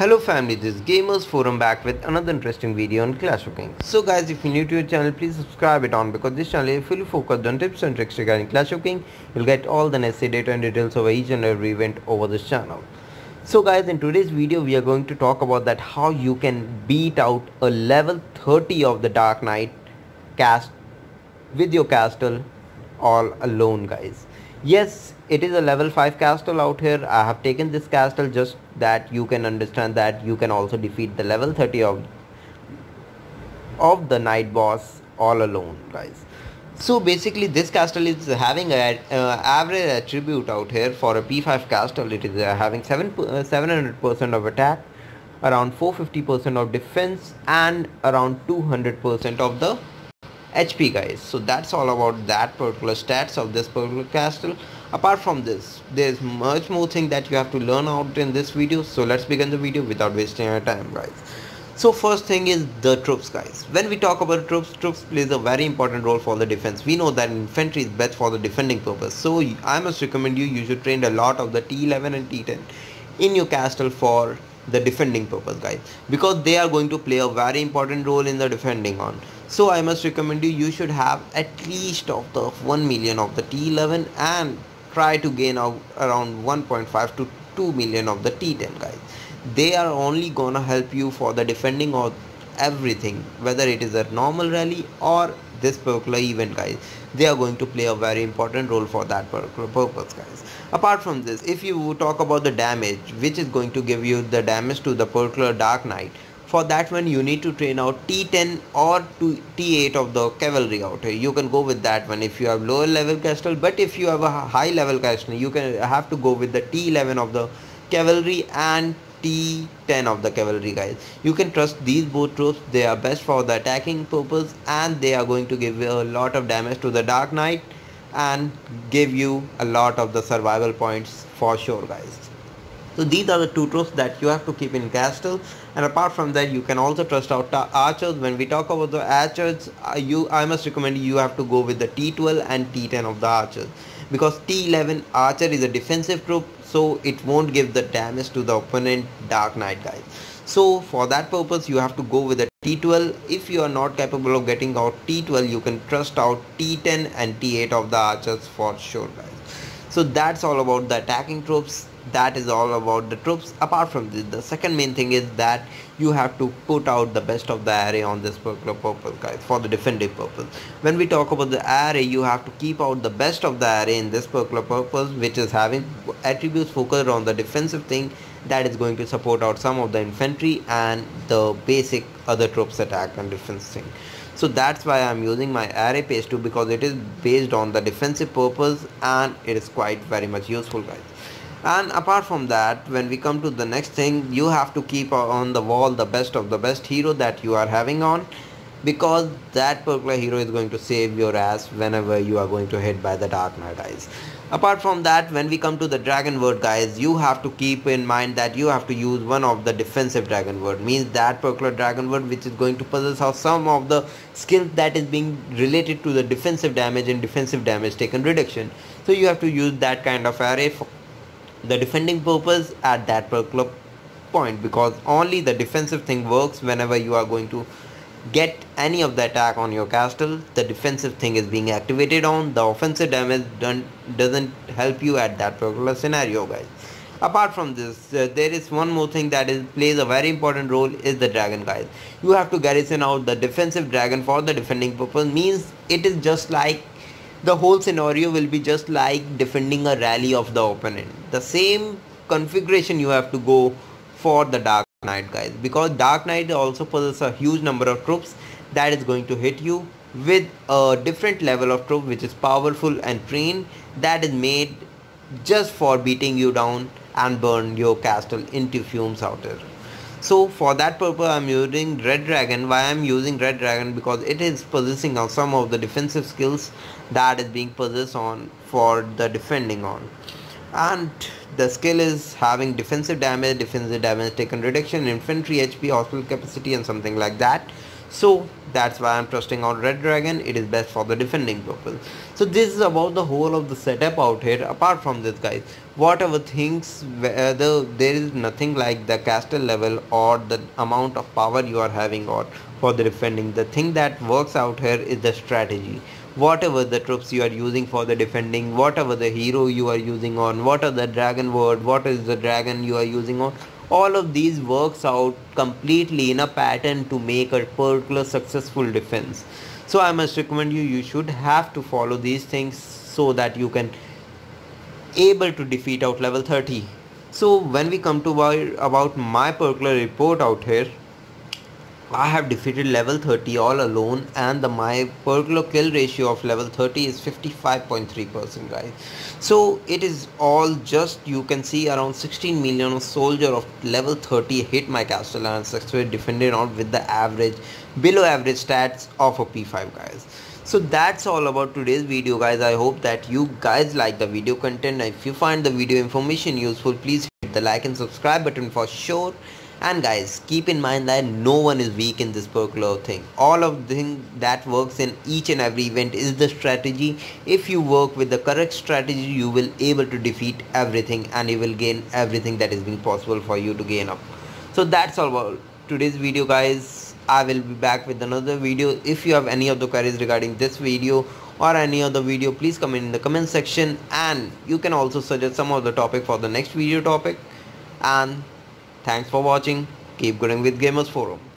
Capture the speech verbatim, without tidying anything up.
Hello family, this is Gamerz Forum back with another interesting video on Clash of Kings. So guys, if you're new to your channel, please subscribe it on because this channel is fully focused on tips and tricks regarding Clash of Kings. You'll get all the necessary data and details over each and every event over this channel. So guys, in today's video we are going to talk about that how you can beat out a level thirty of the Dark Knight cast with your castle all alone, guys. Yes, it is a level five castle out here. I have taken this castle just that you can understand that you can also defeat the level thirty of of the night boss all alone, guys. So basically this castle is having an uh, average attribute out here for a P five castle. It is uh, having seven hundred percent of attack, around four hundred fifty percent of defense, and around two hundred percent of the H P, guys. So that's all about that particular stats of this particular castle. Apart from this, there's much more thing that you have to learn out in this video, so let's begin the video without wasting our time, guys. So first thing is the troops, guys. When we talk about troops, troops plays a very important role for the defense. We know that infantry is best for the defending purpose, so I must recommend you you should train a lot of the T eleven and T ten in your castle for the defending purpose, guys, because they are going to play a very important role in the defending on. So I must recommend you you should have at least of the one million of the T eleven and try to gain out around one point five to two million of the T ten, guys. They are only gonna help you for the defending or everything, whether it is a normal rally or this particular event, guys. They are going to play a very important role for that particular purpose, guys. Apart from this, if you talk about the damage, which is going to give you the damage to the particular Dark Knight, for that one you need to train out T ten or T eight of the cavalry out here. You can go with that one if you have lower level castle, but if you have a high level castle, you can have to go with the T eleven of the cavalry and T ten of the cavalry, guys. You can trust these both troops. They are best for the attacking purpose and they are going to give you a lot of damage to the Dark Knight and give you a lot of the survival points for sure, guys. So these are the two troops that you have to keep in castle, and apart from that you can also trust out archers. When we talk about the archers, you I must recommend you have to go with the T twelve and T ten of the archers, because T eleven archer is a defensive troop, so it won't give the damage to the opponent Dark Knight, guys. So for that purpose you have to go with the T twelve. If you are not capable of getting out T twelve, you can trust out T ten and T eight of the archers for sure, guys. So that's all about the attacking troops. That is all about the troops. Apart from this, the second main thing is that you have to put out the best of the array on this particular purpose, guys, for the defensive purpose. When we talk about the array, you have to keep out the best of the array in this particular purpose, which is having attributes focused on the defensive thing that is going to support out some of the infantry and the basic other troops attack and defense thing. So that's why I'm using my array page two, because it is based on the defensive purpose and it is quite very much useful, guys. And apart from that, when we come to the next thing, you have to keep on the wall the best of the best hero that you are having on, because that particular hero is going to save your ass whenever you are going to hit by the Dark Knight, guys. Apart from that, when we come to the dragon word, guys, you have to keep in mind that you have to use one of the defensive dragon word, means that particular dragon word which is going to possess of some of the skills that is being related to the defensive damage and defensive damage taken reduction. So you have to use that kind of array for the defending purpose at that particular point, because only the defensive thing works. Whenever you are going to get any of the attack on your castle, the defensive thing is being activated on. The offensive damage done doesn't help you at that particular scenario, guys. Apart from this, uh, there is one more thing that is plays a very important role is the dragon, guys. You have to garrison out the defensive dragon for the defending purpose, means it is just like the whole scenario will be just like defending a rally of the opponent. The same configuration you have to go for the Dark Knight, guys, because Dark Knight also possesses a huge number of troops that is going to hit you with a different level of troop which is powerful and trained, that is made just for beating you down and burn your castle into fumes out there. So for that purpose I'm using Red Dragon. Why I'm using Red Dragon? Because it is possessing of some of the defensive skills that is being possessed on for the defending on, and the skill is having defensive damage, defensive damage taken reduction, infantry H P, hospital capacity, and something like that. So that's why I'm trusting out Red Dragon. It is best for the defending purpose. So this is about the whole of the setup out here. Apart from this, guys, whatever things, whether there is nothing like the caster level or the amount of power you are having or for the defending. The thing that works out here is the strategy. Whatever the troops you are using for the defending, whatever the hero you are using on, what are the dragon word, what is the dragon you are using on, all of these works out completely in a pattern to make a particular successful defense. So I must recommend you, you should have to follow these things so that you can able to defeat out level thirty. So when we come to about my particular report out here, I have defeated level thirty all alone, and the my particular kill ratio of level thirty is fifty-five point three percent, guys. So it is all just, you can see around sixteen million of soldier of level thirty hit my castle and successfully defended out with the average below average stats of a P five, guys. So that's all about today's video, guys. I hope that you guys like the video content. If you find the video information useful, please hit the like and subscribe button for sure. And guys, keep in mind that no one is weak in this particular thing. All of the thing that works in each and every event is the strategy. If you work with the correct strategy, you will able to defeat everything and you will gain everything that is being possible for you to gain up. So that's all about today's video, guys. I will be back with another video. If you have any other queries regarding this video or any other video, please comment in the comment section, and you can also suggest some of the topic for the next video topic. And thanks for watching. Keep going with Gamerz Forum.